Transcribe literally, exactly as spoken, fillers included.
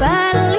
Bye.